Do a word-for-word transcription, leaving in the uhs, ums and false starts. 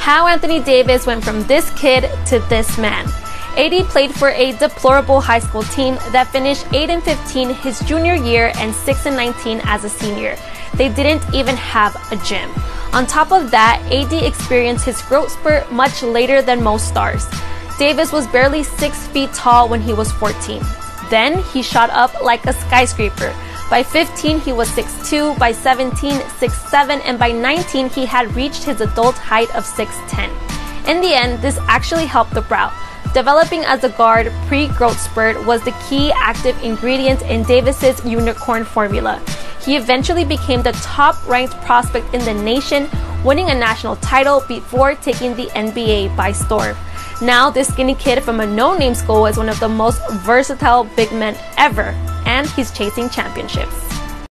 how Anthony Davis went from this kid to this man. A D played for a deplorable high school team that finished eight and fifteen his junior year and six and nineteen as a senior. They didn't even have a gym. On top of that, A D experienced his growth spurt much later than most stars. Davis was barely six feet tall when he was fourteen. Then he shot up like a skyscraper. By fifteen, he was six two, by seventeen, six seven, and by nineteen, he had reached his adult height of six ten. In the end, this actually helped the Brow. Developing as a guard pre-growth spurt was the key active ingredient in Davis's unicorn formula. He eventually became the top-ranked prospect in the nation, winning a national title before taking the N B A by storm. Now, this skinny kid from a no-name school is one of the most versatile big men ever, and he's chasing championships.